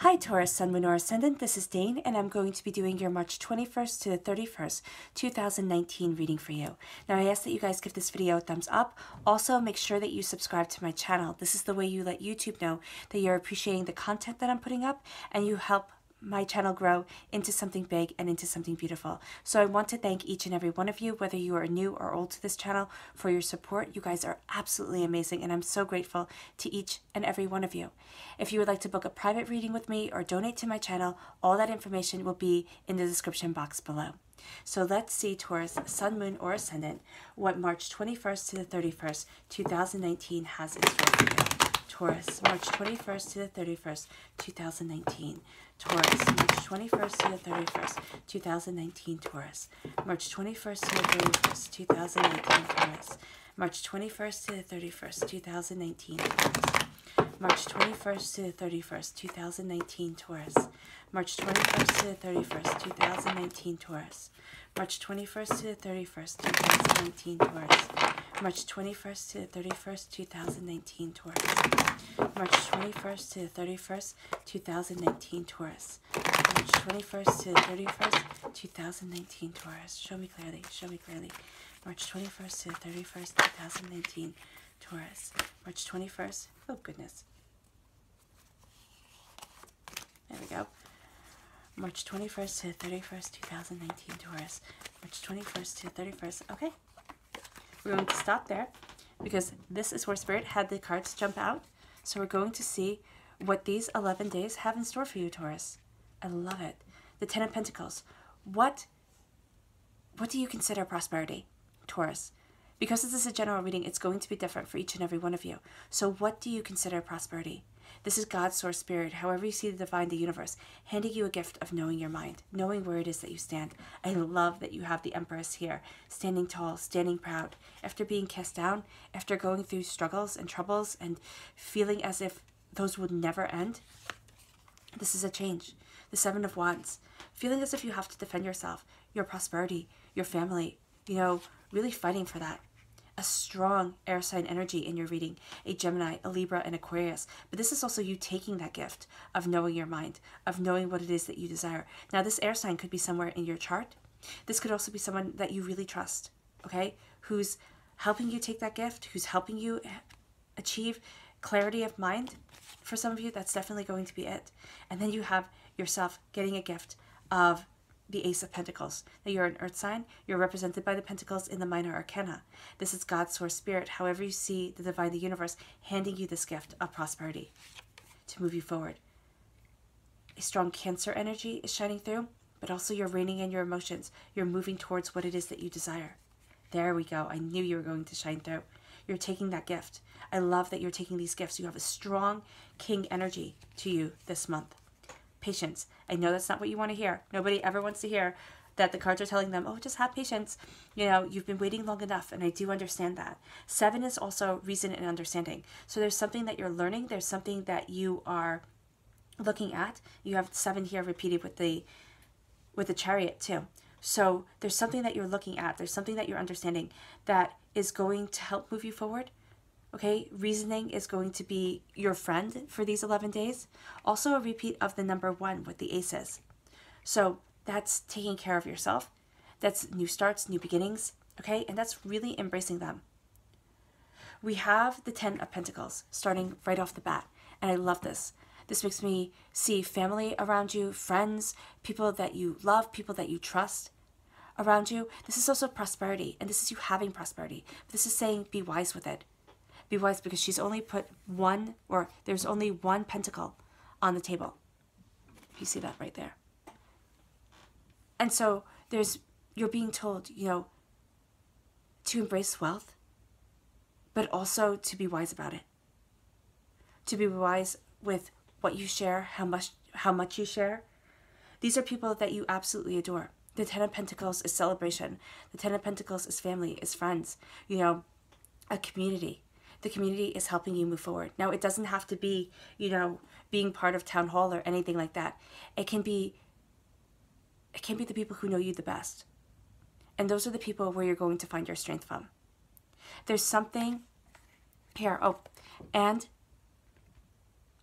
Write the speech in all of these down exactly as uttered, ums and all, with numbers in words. Hi Taurus, Sun, Moon, or Ascendant, this is Dane, and I'm going to be doing your March twenty-first to the thirty-first, two thousand nineteen reading for you. Now I ask that you guys give this video a thumbs up. Also, make sure that you subscribe to my channel. This is the way you let YouTube know that you're appreciating the content that I'm putting up, and you help my channel grow into something big and into something beautiful. So I want to thank each and every one of you, whether you are new or old to this channel, for your support. You guys are absolutely amazing, and I'm so grateful to each and every one of you. If you would like to book a private reading with me or donate to my channel, all that information will be in the description box below. So let's see, Taurus, Sun, Moon, or Ascendant, what March twenty-first to the thirty-first, two thousand nineteen has in store for you. Taurus, March twenty-first to the thirty-first, two thousand nineteen. Taurus, March twenty-first to the thirty-first, two thousand nineteen. Taurus, March twenty-first to the thirty-first, two thousand nineteen. Taurus, March twenty-first to the thirty-first, two thousand nineteen. Taurus, March twenty-first to the thirty-first, two thousand nineteen. Taurus, March twenty-first to the thirty-first, two thousand nineteen. Taurus, March twenty-first to the thirty-first, two thousand nineteen. Taurus, March twenty-first to the thirty-first, two thousand nineteen. Taurus, March twenty-first to the thirty-first, two thousand nineteen. Taurus, March twenty-first to the thirty-first, two thousand nineteen. Taurus, show me clearly, show me clearly. March twenty-first to the thirty-first, two thousand nineteen. Taurus, March twenty-first, oh goodness, there we go. March twenty-first to the thirty-first, two thousand nineteen. Taurus, March twenty-first to the thirty-first. Okay, we're going to stop there because this is where Spirit had the cards jump out. So we're going to see what these eleven days have in store for you, Taurus. I love it. The Ten of Pentacles. What, what do you consider prosperity, Taurus? Because this is a general reading, it's going to be different for each and every one of you. So what do you consider prosperity? This is God, Source, Spirit, however you see the divine, the universe, handing you a gift of knowing your mind, knowing where it is that you stand. I love that you have the Empress here, standing tall, standing proud. After being cast down, after going through struggles and troubles and feeling as if those would never end, this is a change. The Seven of Wands, feeling as if you have to defend yourself, your prosperity, your family, you know, really fighting for that. A strong air sign energy in your reading, a Gemini, a Libra, and Aquarius. But this is also you taking that gift of knowing your mind, of knowing what it is that you desire. Now, this air sign could be somewhere in your chart. This could also be someone that you really trust, okay, who's helping you take that gift, who's helping you achieve clarity of mind. For some of you, that's definitely going to be it. And then you have yourself getting a gift of the Ace of Pentacles. Now, you're an earth sign. You're represented by the Pentacles in the Minor Arcana. This is God, Source, Spirit, however you see the divine, the universe, handing you this gift of prosperity to move you forward. A strong Cancer energy is shining through, but also you're reining in your emotions. You're moving towards what it is that you desire. There we go. I knew you were going to shine through. You're taking that gift. I love that you're taking these gifts. You have a strong King energy to you this month. Patience. I know that's not what you want to hear. Nobody ever wants to hear that the cards are telling them, oh, just have patience. You know, you've been waiting long enough, and I do understand that. Seven is also reason and understanding. So there's something that you're learning. There's something that you are looking at. You have seven here repeated with the, with the Chariot too. So there's something that you're looking at. There's something that you're understanding that is going to help move you forward. Okay, reasoning is going to be your friend for these eleven days. Also a repeat of the number one with the aces. So that's taking care of yourself. That's new starts, new beginnings, okay? And that's really embracing them. We have the Ten of Pentacles starting right off the bat, and I love this. This makes me see family around you, friends, people that you love, people that you trust around you. This is also prosperity, and this is you having prosperity. This is saying be wise with it. Be wise because she's only put one, or there's only one pentacle on the table. You see that right there. And so there's, you're being told, you know, to embrace wealth, but also to be wise about it. To be wise with what you share, how much, how much you share. These are people that you absolutely adore. The Ten of Pentacles is celebration. The Ten of Pentacles is family, is friends, you know, a community. The community is helping you move forward. Now, it doesn't have to be, you know, being part of town hall or anything like that. It can be, it can be the people who know you the best. And those are the people where you're going to find your strength from. There's something here. Oh, and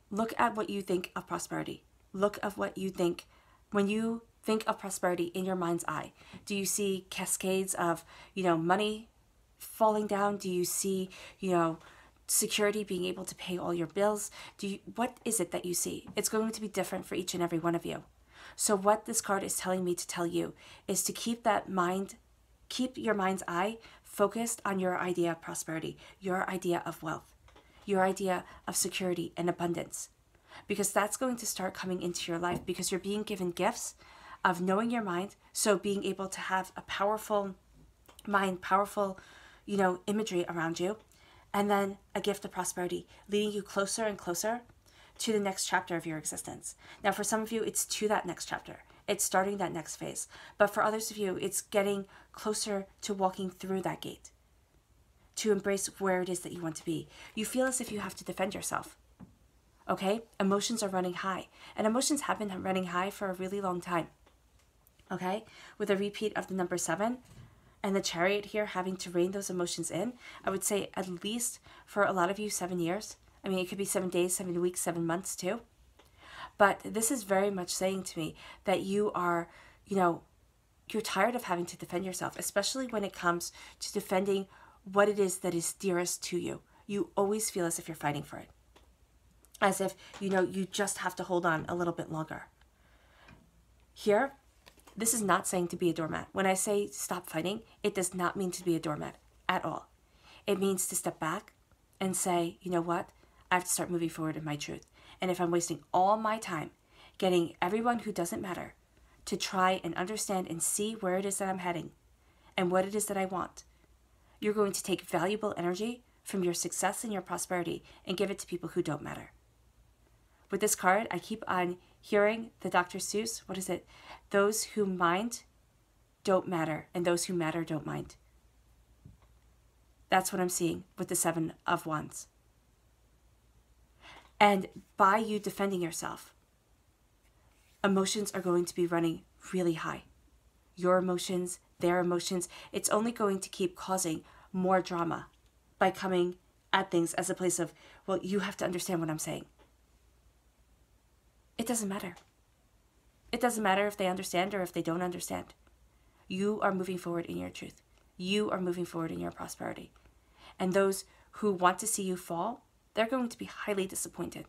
look at what you think of prosperity. look of what you think. When you think of prosperity in your mind's eye, do you see cascades of, you know, money falling down? Do you see, you know, security, being able to pay all your bills? Do you, what is it that you see? It's going to be different for each and every one of you. So what this card is telling me to tell you is to keep that mind, keep your mind's eye focused on your idea of prosperity, your idea of wealth, your idea of security and abundance, because that's going to start coming into your life, because you're being given gifts of knowing your mind. So being able to have a powerful mind, powerful, you know, imagery around you, and then a gift of prosperity, leading you closer and closer to the next chapter of your existence. Now, for some of you, it's to that next chapter. It's starting that next phase. But for others of you, it's getting closer to walking through that gate, to embrace where it is that you want to be. You feel as if you have to defend yourself, okay? Emotions are running high, and emotions have been running high for a really long time, okay? With a repeat of the number seven, and the Chariot here having to rein those emotions in, I would say at least for a lot of you, seven years. I mean, it could be seven days, seven weeks, seven months too. But this is very much saying to me that you are, you know, you're tired of having to defend yourself, especially when it comes to defending what it is that is dearest to you. You always feel as if you're fighting for it, as if, you know, you just have to hold on a little bit longer. Here, this is not saying to be a doormat. When I say stop fighting, it does not mean to be a doormat at all. It means to step back and say, you know what? I have to start moving forward in my truth. And if I'm wasting all my time getting everyone who doesn't matter to try and understand and see where it is that I'm heading and what it is that I want, you're going to take valuable energy from your success and your prosperity and give it to people who don't matter. With this card, I keep on hearing the Doctor Seuss, what is it? Those who mind don't matter, and those who matter don't mind. That's what I'm seeing with the Seven of Wands. And by you defending yourself, emotions are going to be running really high. Your emotions, their emotions, it's only going to keep causing more drama by coming at things as a place of, well, you have to understand what I'm saying. It doesn't matter. It doesn't matter if they understand or if they don't understand. You are moving forward in your truth. You are moving forward in your prosperity. And those who want to see you fall, they're going to be highly disappointed.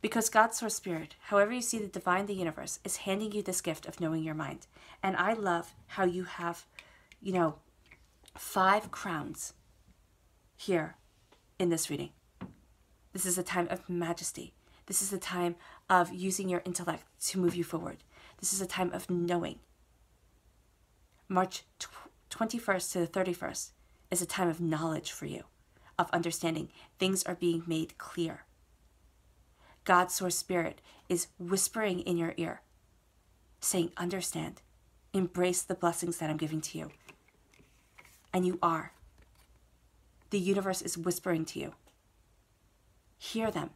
Because God's source spirit, however you see the divine, the universe, is handing you this gift of knowing your mind. And I love how you have, you know, five crowns here in this reading. This is a time of majesty. This is a time of using your intellect to move you forward. This is a time of knowing. March twenty-first to the thirty-first is a time of knowledge for you, of understanding. Things are being made clear. God's source spirit is whispering in your ear, saying, understand, embrace the blessings that I'm giving to you. And you are. The universe is whispering to you. Hear them.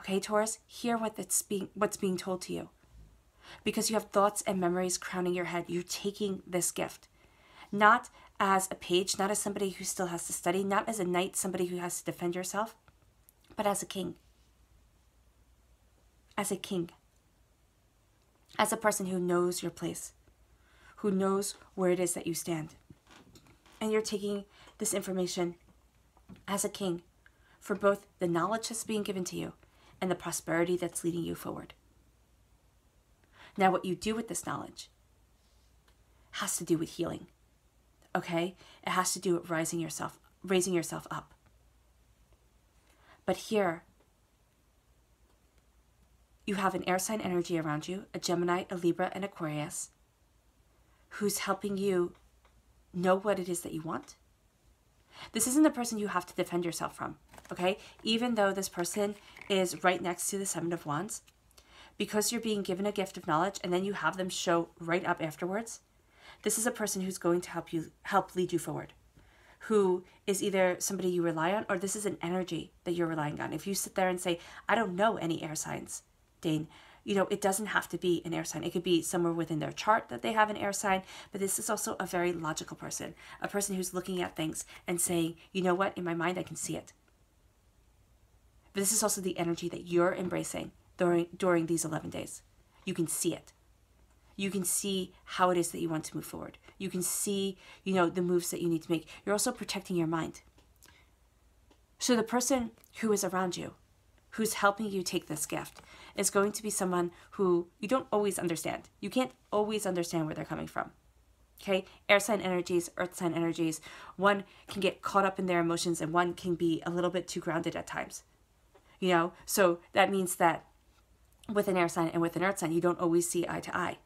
Okay, Taurus, hear what it's being, what's being told to you. Because you have thoughts and memories crowning your head. You're taking this gift. Not as a page, not as somebody who still has to study, not as a knight, somebody who has to defend yourself, but as a king. As a king. As a person who knows your place, who knows where it is that you stand. And you're taking this information as a king for both the knowledge that's being given to you and the prosperity that's leading you forward. Now, what you do with this knowledge has to do with healing. Okay? It has to do with rising yourself, raising yourself up. But here, you have an air sign energy around you, a Gemini, a Libra, and Aquarius, who's helping you know what it is that you want. This isn't a person you have to defend yourself from, okay? Even though this person is right next to the Seven of Wands, because you're being given a gift of knowledge and then you have them show right up afterwards, this is a person who's going to help you, help lead you forward, who is either somebody you rely on or this is an energy that you're relying on. If you sit there and say, I don't know any air signs, Dane, you know, it doesn't have to be an air sign. It could be somewhere within their chart that they have an air sign, but this is also a very logical person, a person who's looking at things and saying, you know what, in my mind, I can see it. But this is also the energy that you're embracing during, during these eleven days. You can see it. You can see how it is that you want to move forward. You can see, you know, the moves that you need to make. You're also protecting your mind. So the person who is around you, who's helping you take this gift, is going to be someone who you don't always understand. You can't always understand where they're coming from. Okay? Air sign energies, earth sign energies. One can get caught up in their emotions and one can be a little bit too grounded at times. You know? So that means that with an air sign and with an earth sign, you don't always see eye to eye.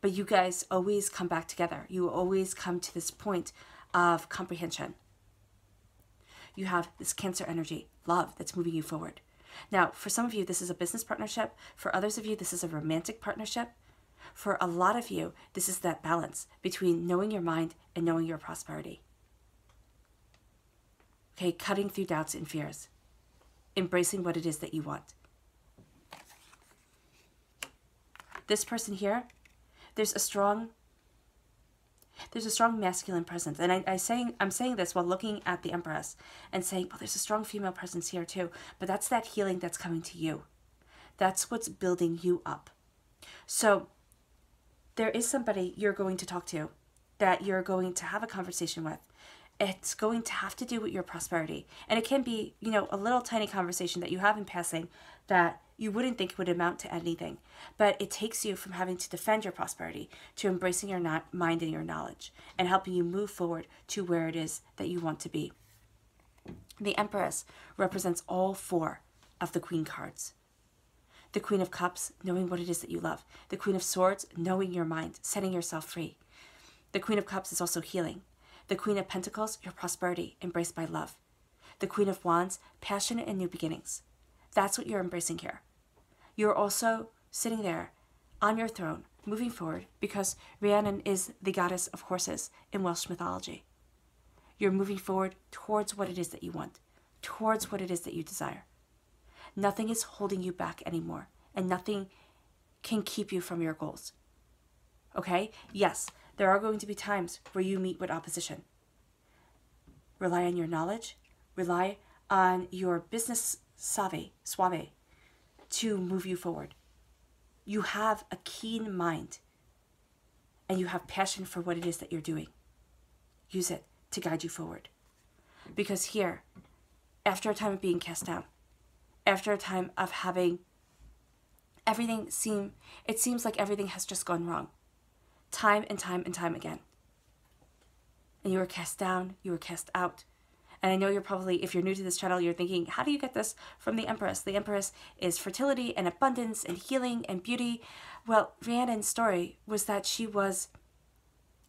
But you guys always come back together. You always come to this point of comprehension. You have this Cancer energy, love, that's moving you forward. Now, for some of you, this is a business partnership. For others of you, this is a romantic partnership. For a lot of you, this is that balance between knowing your mind and knowing your prosperity. Okay, cutting through doubts and fears. Embracing what it is that you want. This person here, there's a strong, there's a strong masculine presence. And I, I saying, I'm saying this while looking at the Empress and saying, well, there's a strong female presence here too. But that's that healing that's coming to you. That's what's building you up. So there is somebody you're going to talk to, that you're going to have a conversation with. It's going to have to do with your prosperity. And it can be, you know, a little tiny conversation that you have in passing that you wouldn't think would amount to anything. But it takes you from having to defend your prosperity to embracing your not mind and your knowledge and helping you move forward to where it is that you want to be. The Empress represents all four of the Queen cards. The Queen of Cups, knowing what it is that you love. The Queen of Swords, knowing your mind, setting yourself free. The Queen of Cups is also healing. The Queen of Pentacles, your prosperity, embraced by love. The Queen of Wands, passion and new beginnings. That's what you're embracing here. You're also sitting there on your throne, moving forward, because Rhiannon is the goddess of horses in Welsh mythology. You're moving forward towards what it is that you want, towards what it is that you desire. Nothing is holding you back anymore, and nothing can keep you from your goals. Okay? Yes, there are going to be times where you meet with opposition. Rely on your knowledge. Rely on your business Save, suave, to move you forward. You have a keen mind and you have passion for what it is that you're doing. Use it to guide you forward. Because here, after a time of being cast down, after a time of having everything seem, it seems like everything has just gone wrong. Time and time and time again. And you were cast down, you were cast out. And I know you're probably, if you're new to this channel, you're thinking, how do you get this from the Empress? The Empress is fertility and abundance and healing and beauty. Well, Rhiannon's story was that she was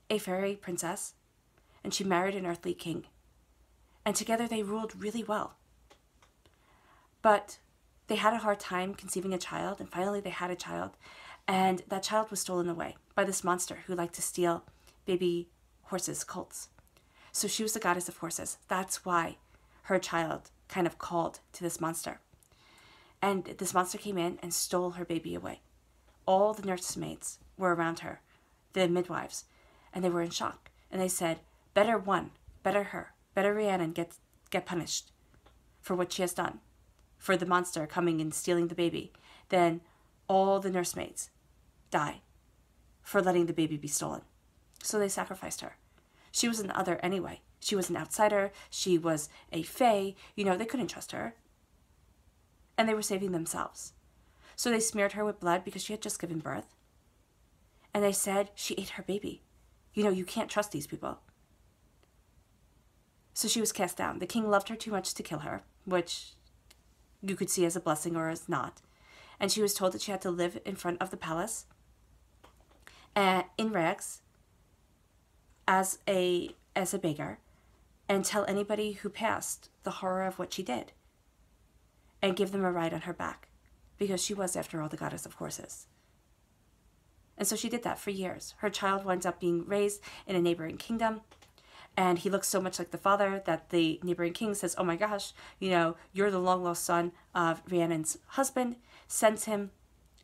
a fairy princess and she married an earthly king. And together they ruled really well. But they had a hard time conceiving a child, and finally they had a child. And that child was stolen away by this monster who liked to steal baby horses, colts. So she was the goddess of horses. That's why her child kind of called to this monster. And this monster came in and stole her baby away. All the nursemaids were around her, the midwives, and they were in shock. And they said, better one, better her, better Rhiannon get, get punished for what she has done, for the monster coming and stealing the baby, than all the nursemaids die for letting the baby be stolen. So they sacrificed her. She was an other anyway. She was an outsider. She was a fae. You know, they couldn't trust her. And they were saving themselves. So they smeared her with blood because she had just given birth. And they said she ate her baby. You know, you can't trust these people. So she was cast down. The king loved her too much to kill her, which you could see as a blessing or as not. And she was told that she had to live in front of the palace uh, in rags, as a as a beggar, and tell anybody who passed the horror of what she did and give them a ride on her back, because she was, after all, the goddess of horses. And so she did that for years. Her child winds up being raised in a neighboring kingdom, and he looks so much like the father that the neighboring king says, oh my gosh, you know, you're the long-lost son of Rhiannon's husband, sends him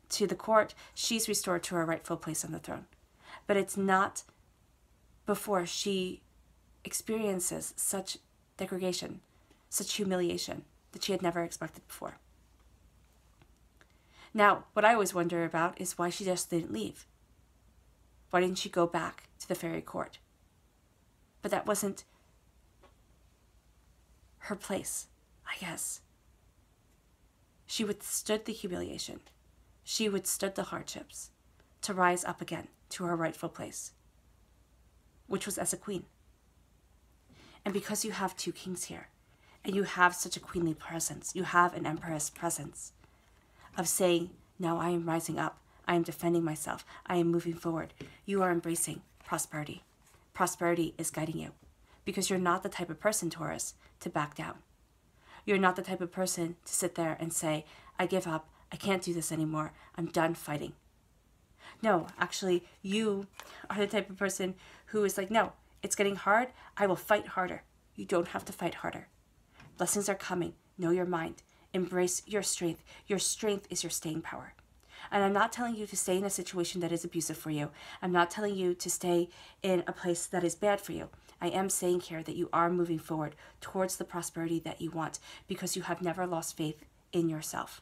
to the court. She's restored to her rightful place on the throne. But it's not before she experiences such degradation, such humiliation, that she had never expected before. Now, what I always wonder about is why she just didn't leave. Why didn't she go back to the fairy court? But that wasn't her place, I guess. She withstood the humiliation. She withstood the hardships to rise up again to her rightful place, which was as a queen. And because you have two kings here, and you have such a queenly presence, you have an empress presence of saying, now I am rising up, I am defending myself, I am moving forward. You are embracing prosperity. Prosperity is guiding you because you're not the type of person, Taurus, to back down. You're not the type of person to sit there and say, I give up, I can't do this anymore, I'm done fighting. No, actually, you are the type of person who is like, no, it's getting hard, I will fight harder. You don't have to fight harder. Blessings are coming. Know your mind. Embrace your strength. Your strength is your staying power. And I'm not telling you to stay in a situation that is abusive for you. I'm not telling you to stay in a place that is bad for you. I am saying here that you are moving forward towards the prosperity that you want because you have never lost faith in yourself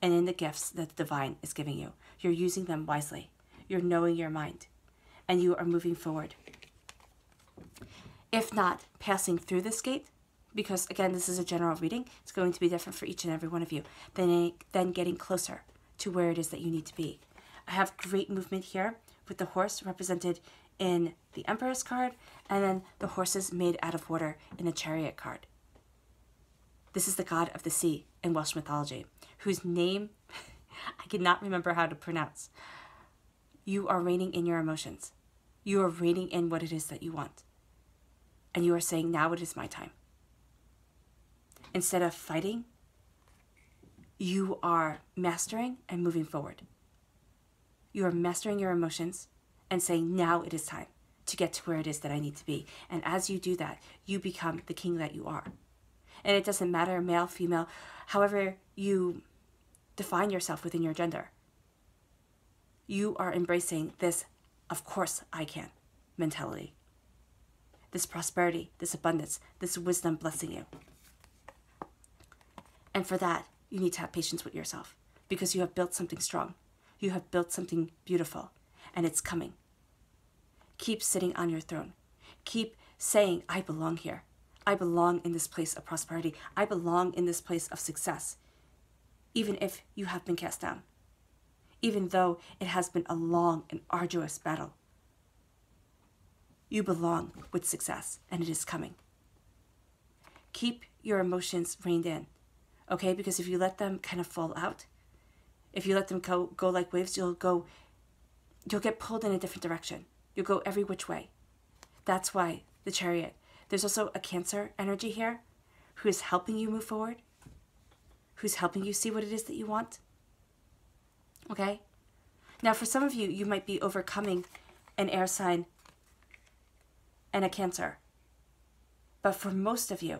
and in the gifts that the divine is giving you. You're using them wisely. You're knowing your mind and you are moving forward. If not passing through this gate, because again, this is a general reading, it's going to be different for each and every one of you, then, then getting closer to where it is that you need to be. I have great movement here with the horse represented in the Empress card, and then the horses made out of water in the Chariot card. This is the god of the sea in Welsh mythology, whose name I cannot remember how to pronounce. You are reigning in your emotions. You are reigning in what it is that you want. And you are saying, now it is my time. Instead of fighting, you are mastering and moving forward. You are mastering your emotions and saying, now it is time to get to where it is that I need to be. And as you do that, you become the king that you are. And it doesn't matter, male, female, however you define yourself within your gender. You are embracing this, of course I can, mentality. This prosperity, this abundance, this wisdom blessing you. And for that, you need to have patience with yourself because you have built something strong. You have built something beautiful and it's coming. Keep sitting on your throne. Keep saying, I belong here. I belong in this place of prosperity. I belong in this place of success, even if you have been cast down, even though it has been a long and arduous battle. You belong with success, and it is coming. Keep your emotions reined in, okay? Because if you let them kind of fall out, if you let them go, go like waves, you'll go, you'll get pulled in a different direction. You'll go every which way. That's why the Chariot. There's also a Cancer energy here who is helping you move forward, who's helping you see what it is that you want, okay? Now, for some of you, you might be overcoming an air sign and a Cancer. But for most of you,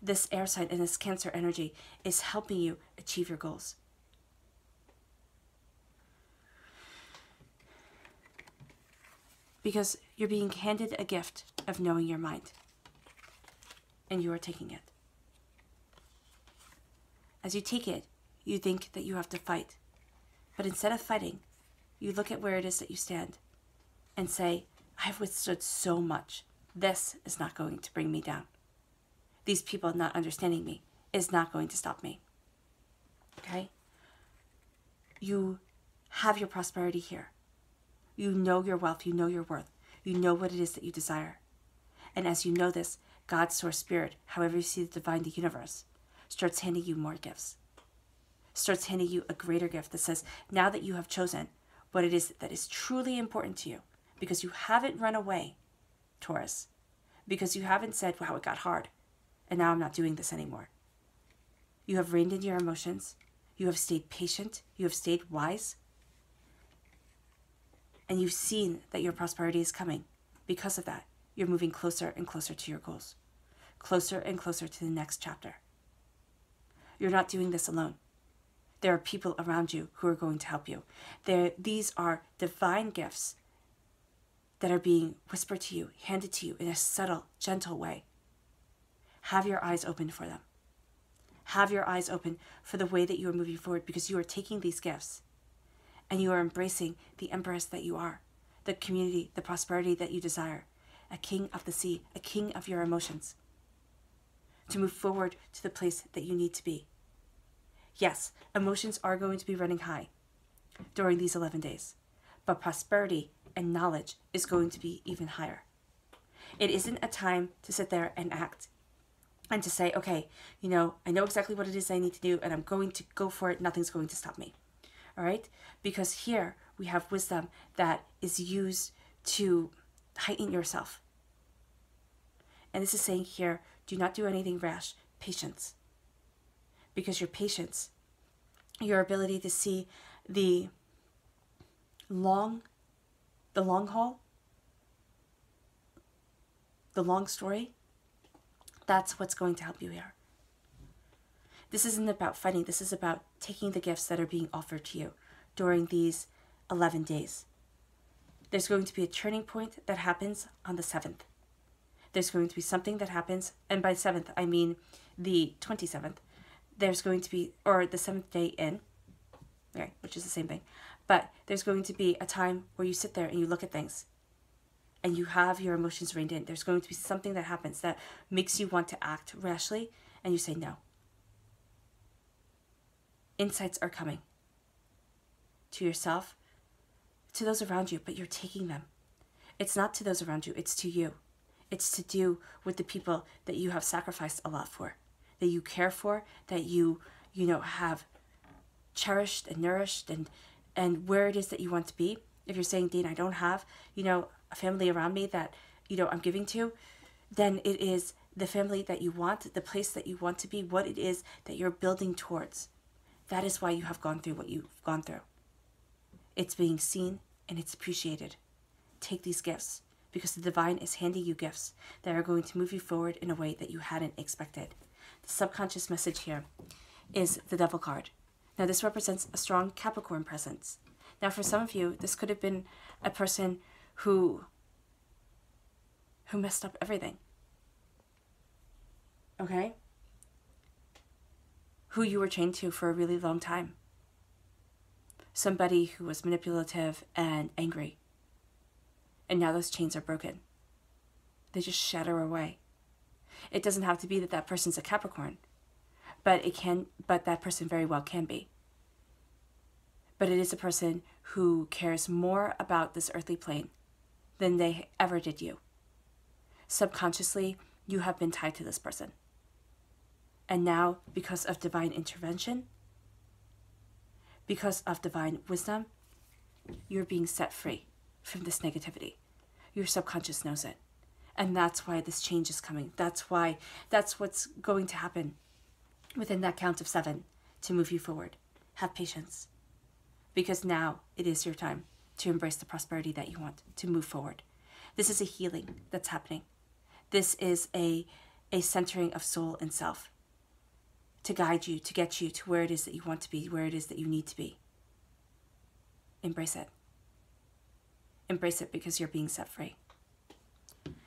this air sign and this Cancer energy is helping you achieve your goals. Because you're being handed a gift of knowing your mind. And you are taking it. As you take it, you think that you have to fight. But instead of fighting, you look at where it is that you stand and say, I have withstood so much. This is not going to bring me down. These people not understanding me is not going to stop me. Okay? You have your prosperity here. You know your wealth. You know your worth. You know what it is that you desire. And as you know this, God's source spirit, however you see the divine, the universe, starts handing you more gifts. Starts handing you a greater gift that says, now that you have chosen what it is that is truly important to you, because you haven't run away, Taurus, because you haven't said, wow, it got hard, and now I'm not doing this anymore. You have reined in your emotions. You have stayed patient. You have stayed wise. And you've seen that your prosperity is coming. Because of that, you're moving closer and closer to your goals, closer and closer to the next chapter. You're not doing this alone. There are people around you who are going to help you. There, these are divine gifts that are being whispered to you, handed to you in a subtle, gentle way. Have your eyes open for them. Have your eyes open for the way that you are moving forward, because you are taking these gifts and you are embracing the empress that you are, the community, the prosperity that you desire, a king of the sea, a king of your emotions, to move forward to the place that you need to be. Yes, emotions are going to be running high during these eleven days, but prosperity and knowledge is going to be even higher. It isn't a time to sit there and act and to say, okay, you know, I know exactly what it is I need to do and I'm going to go for it. Nothing's going to stop me. All right? Because here we have wisdom that is used to heighten yourself. And this is saying here, do not do anything rash. Patience. Because your patience, your ability to see the long, the long haul, the long story, that's what's going to help you here. This isn't about fighting. This is about taking the gifts that are being offered to you during these eleven days. There's going to be a turning point that happens on the seventh. There's going to be something that happens, and by seventh, I mean the twenty-seventh. There's going to be, or the seventh day in, okay, which is the same thing, but there's going to be a time where you sit there and you look at things and you have your emotions reined in. There's going to be something that happens that makes you want to act rashly, and you say no. Insights are coming to yourself, to those around you, but you're taking them. It's not to those around you, it's to you. It's to do with the people that you have sacrificed a lot for, that you care for, that you, you know, have cherished and nourished, and, and where it is that you want to be. If you're saying, Dane, I don't have, you know, a family around me that, you know, I'm giving to, then it is the family that you want, the place that you want to be, what it is that you're building towards. That is why you have gone through what you've gone through. It's being seen and it's appreciated. Take these gifts, because the divine is handing you gifts that are going to move you forward in a way that you hadn't expected. The subconscious message here is the Devil card. Now this represents a strong Capricorn presence. Now for some of you, this could have been a person who, who messed up everything, okay? Who you were chained to for a really long time. Somebody who was manipulative and angry. And now those chains are broken. They just shatter away. It doesn't have to be that that person's a Capricorn, but it can, but that person very well can be. But it is a person who cares more about this earthly plane than they ever did you. Subconsciously, you have been tied to this person. And now, because of divine intervention, because of divine wisdom, you're being set free from this negativity. Your subconscious knows it. And that's why this change is coming. That's why, that's what's going to happen within that count of seven to move you forward. Have patience, because now it is your time to embrace the prosperity that you want, to move forward. This is a healing that's happening. This is a, a centering of soul and self to guide you, to get you to where it is that you want to be, where it is that you need to be. Embrace it. Embrace it, because you're being set free.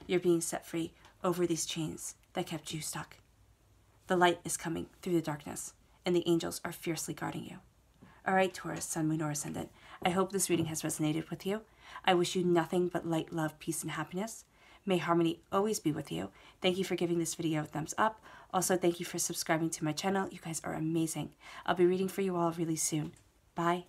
You're being set free over these chains that kept you stuck. The light is coming through the darkness, and the angels are fiercely guarding you. All right, Taurus, Sun, Moon, or Ascendant, I hope this reading has resonated with you. I wish you nothing but light, love, peace, and happiness. May harmony always be with you. Thank you for giving this video a thumbs up. Also, thank you for subscribing to my channel. You guys are amazing. I'll be reading for you all really soon. Bye.